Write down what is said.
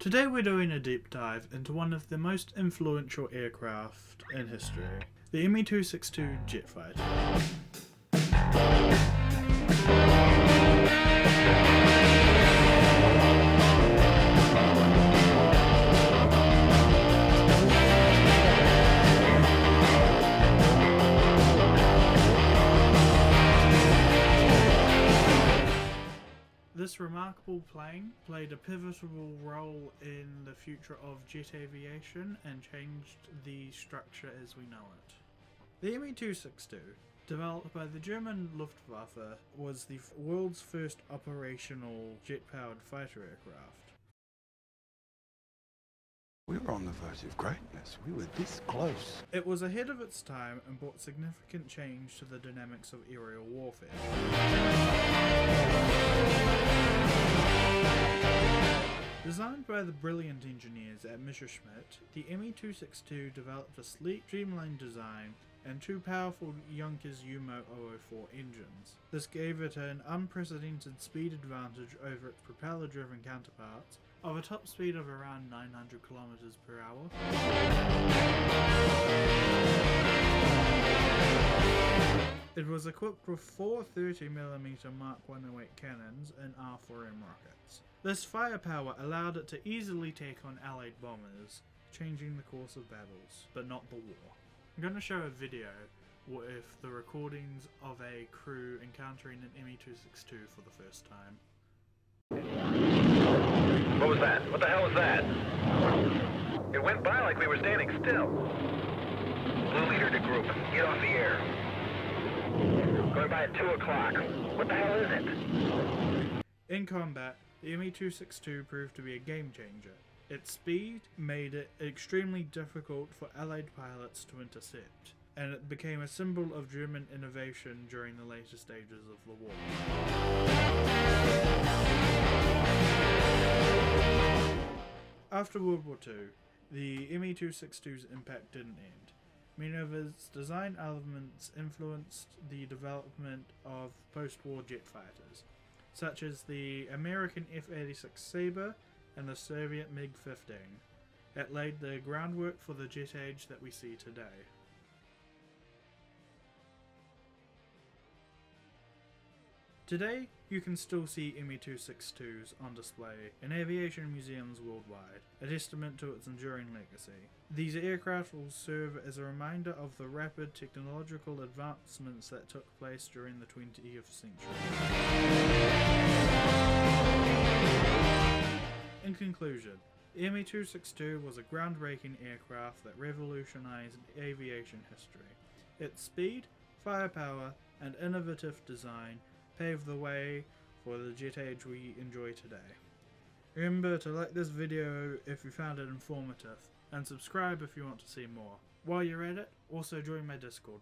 Today we're doing a deep dive into one of the most influential aircraft in history, the Me 262 jet fighter. This remarkable plane played a pivotal role in the future of jet aviation and changed the structure as we know it. The Me 262, developed by the German Luftwaffe, was the world's first operational jet-powered fighter aircraft. We were on the verge of greatness, we were this close. It was ahead of its time and brought significant change to the dynamics of aerial warfare. Designed by the brilliant engineers at Messerschmitt, the Me 262 developed a sleek, streamlined design and two powerful Junkers Jumo 004 engines. This gave it an unprecedented speed advantage over its propeller-driven counterparts of a top speed of around 900 kilometers per hour. It was equipped with four 30mm Mark 108 cannons and R4M rockets. This firepower allowed it to easily take on Allied bombers, changing the course of battles, but not the war. I'm going to show a video with the recordings of a crew encountering an Me 262 for the first time. What was that? What the hell was that? It went by like we were standing still. Blue leader to group, get off the air. Going by at 2 o'clock. What the hell is it? In combat, the Me 262 proved to be a game changer. Its speed made it extremely difficult for Allied pilots to intercept, and it became a symbol of German innovation during the later stages of the war. After World War II, the Me 262's impact didn't end. Many of its design elements influenced the development of post-war jet fighters, such as the American F-86 Sabre and the Soviet MiG-15. It laid the groundwork for the jet age that we see today. Today, you can still see Me 262s on display in aviation museums worldwide, a testament to its enduring legacy. These aircraft will serve as a reminder of the rapid technological advancements that took place during the 20th century. In conclusion, the Me 262 was a groundbreaking aircraft that revolutionized aviation history. Its speed, firepower, and innovative design pave the way for the jet age we enjoy today. Remember to like this video if you found it informative, and subscribe if you want to see more. While you're at it, also join my Discord.